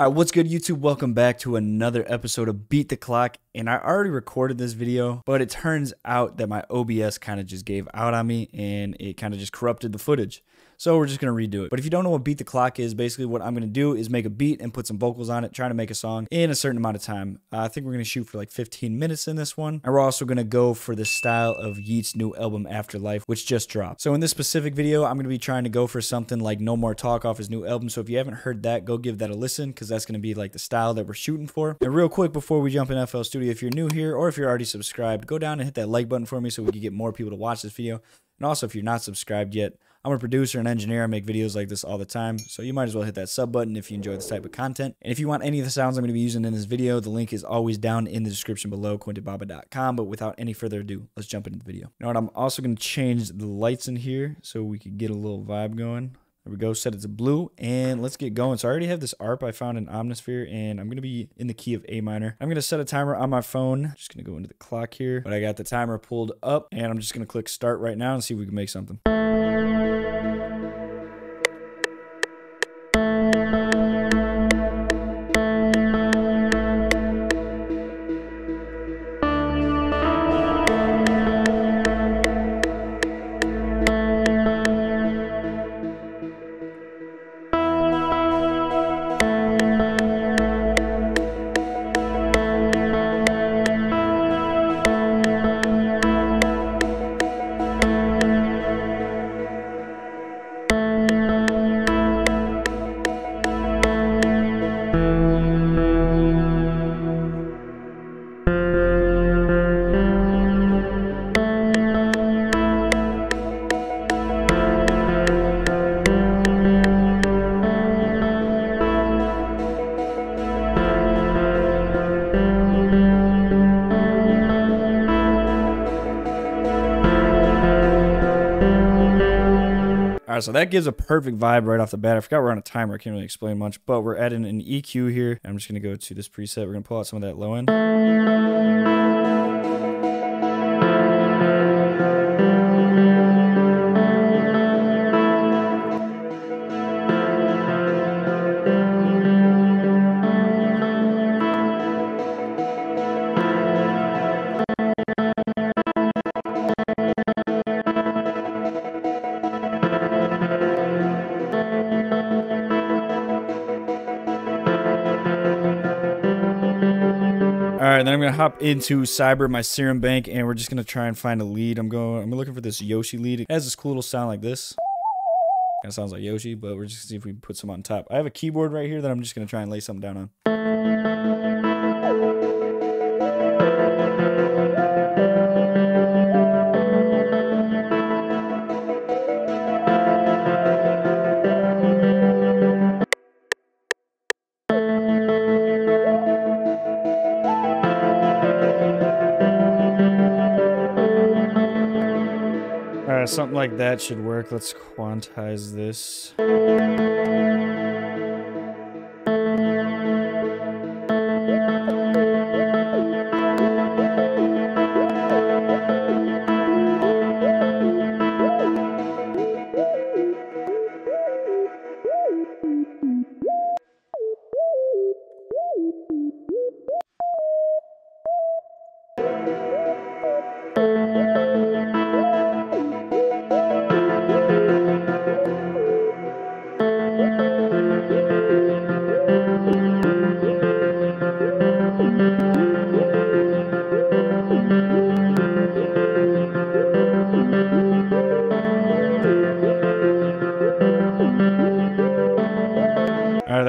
All right, what's good, YouTube? Welcome back to another episode of Beat the Clock. And I already recorded this video, but it turns out that my OBS kind of just gave out on me and it kind of just corrupted the footage. So we're just going to redo it. But if you don't know what Beat the Clock is, basically what I'm going to do is make a beat and put some vocals on it, trying to make a song in a certain amount of time. I think we're going to shoot for like 15 minutes in this one. And we're also going to go for the style of Yeat's new album, AftërLyfe, which just dropped. So in this specific video, I'm going to be trying to go for something like No More Talk off his new album. So if you haven't heard that, go give that a listen, because that's going to be like the style that we're shooting for. And real quick, before we jump in FL Studio, if you're new here or if you're already subscribed, go down and hit that like button for me so we can get more people to watch this video. And also, if you're not subscribed yet, I'm a producer and engineer. I make videos like this all the time, so you might as well hit that sub button if you enjoy this type of content. And if you want any of the sounds I'm going to be using in this video, the link is always down in the description below, quintonbobbitt.com. But without any further ado, let's jump into the video. You know what? I'm also going to change the lights in here so we can get a little vibe going. There we go. Set it to blue, and let's get going. So I already have this ARP I found in Omnisphere, and I'm going to be in the key of A minor. I'm going to set a timer on my phone. Just going to go into the clock here, but I got the timer pulled up, and I'm just going to click start right now and see if we can make something. So that gives a perfect vibe right off the bat. I forgot we're on a timer. I can't really explain much, but we're adding an EQ here. I'm just going to go to this preset. We're going to pull out some of that low end. And then I'm gonna hop into Cyber, my serum bank, and we're just gonna try and find a lead. I'm looking for this Yoshi lead. It has this cool little sound like this. Kind of sounds like Yoshi, but we're just gonna see if we can put some on top. I have a keyboard right here that I'm just gonna try and lay something down on. Something like that should work. Let's quantize this.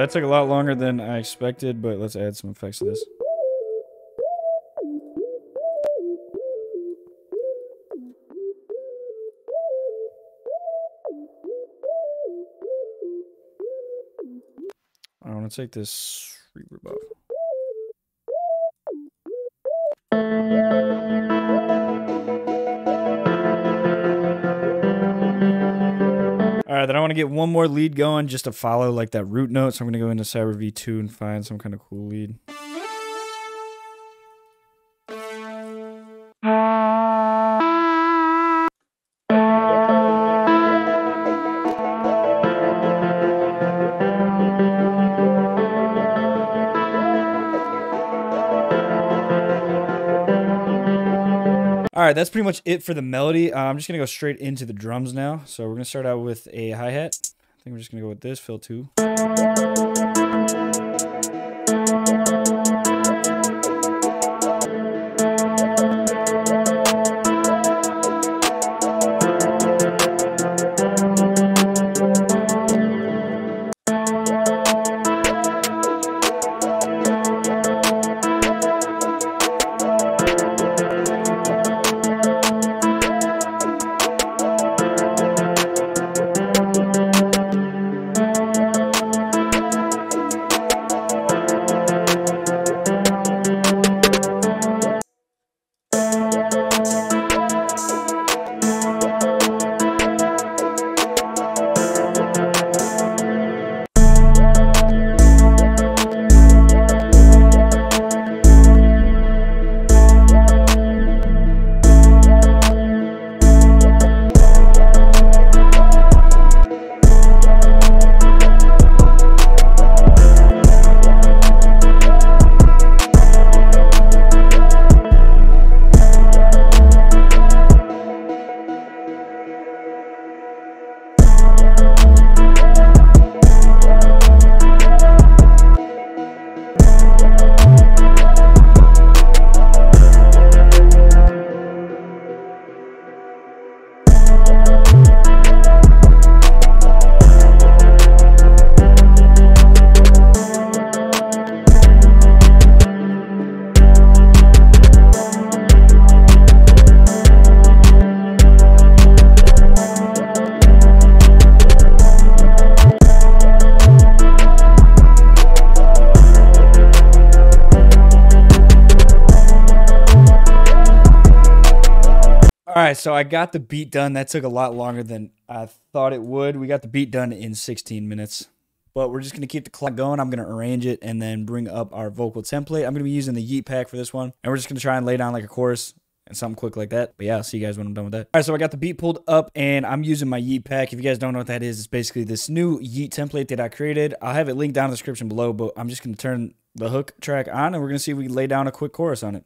That took a lot longer than I expected, but let's add some effects to this. I want to take this reverb off. Then I want to get one more lead going just to follow like that root note. So I'm going to go into Cyber V2 and find some kind of cool lead. All right, that's pretty much it for the melody. I'm just going to go straight into the drums now. So we're going to start out with a hi-hat. I think we're just going to go with this, fill two. So I got the beat done. That took a lot longer than I thought it would. We got the beat done in 16 minutes, but we're just going to keep the clock going. I'm going to arrange it and then bring up our vocal template. I'm going to be using the Yeat pack for this one, and we're just going to try and lay down like a chorus and something quick like that. But yeah, I'll see you guys when I'm done with that. All right, so I got the beat pulled up, and I'm using my Yeat pack. If you guys don't know what that is, it's basically this new Yeat template that I created. I'll have it linked down in the description below, but I'm just going to turn the hook track on, and we're going to see if we can lay down a quick chorus on it.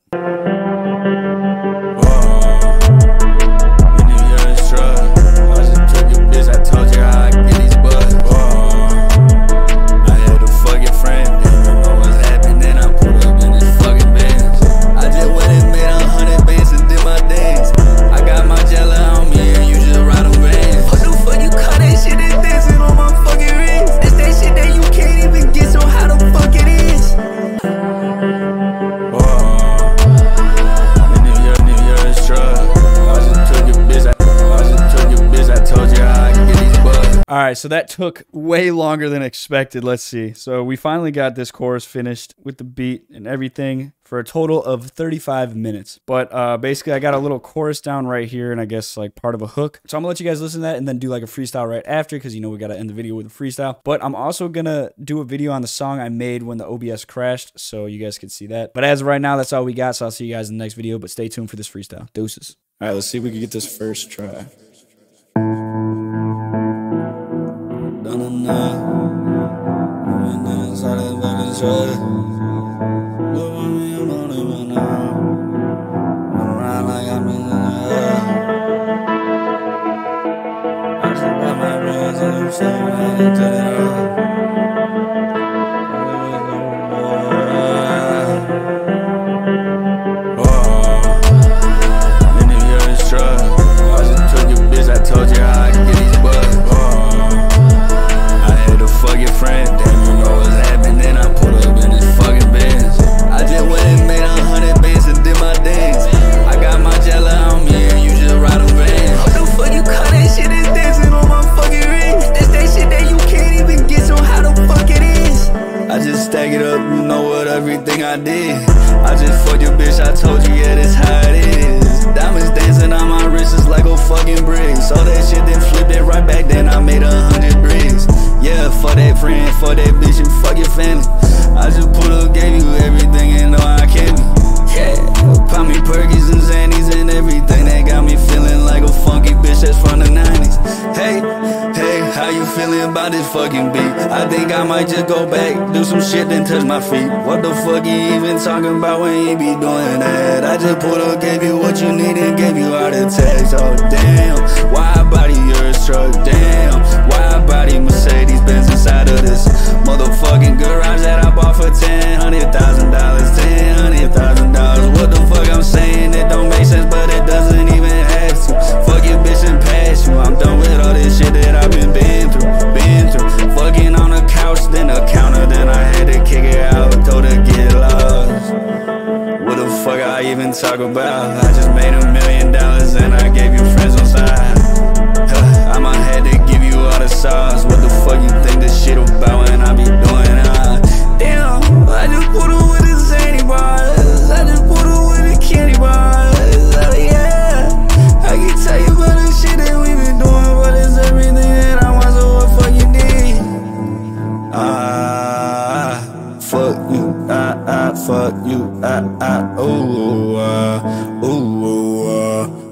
All right, so that took way longer than expected. Let's see. So we finally got this chorus finished with the beat and everything for a total of 35 minutes. But basically, I got a little chorus down right here and I guess like part of a hook. So I'm gonna let you guys listen to that and then do like a freestyle right after, because you know we gotta end the video with a freestyle. But I'm also gonna do a video on the song I made when the OBS crashed, so you guys can see that. But as of right now, that's all we got. So I'll see you guys in the next video, but stay tuned for this freestyle. Deuces. All right, let's see if we can get this first try. I think I might just go back, do some shit, then touch my feet. What the fuck you even talking about when you be doing that? I just pulled up, gave you what you needed, gave you all the tags. Oh damn, why I body your truck? Damn, why I body Mercedes Benz inside of this motherfucking garage that I bought for $10,000, $10,000. What the fuck I'm saying? It don't make sense, but it doesn't even have to. Fuck your bitch and pass you. I'm done with all this shit that I've been through, Fucking on the couch, then a counter, then I had to kick it out, told her get lost. What the fuck I even talk about? I just made $1 million and I gave you friends on side. I might had to give you all the sauce. What the fuck you think this shit about when I be doing it? Damn, I just put it with the zany bars, I just put it with the candy bars. Oh yeah, I can tell you about the shit that we been doing, but it's everything that I want, so what fuck you need? Fuck you, fuck you, ooh, ooh, ooh.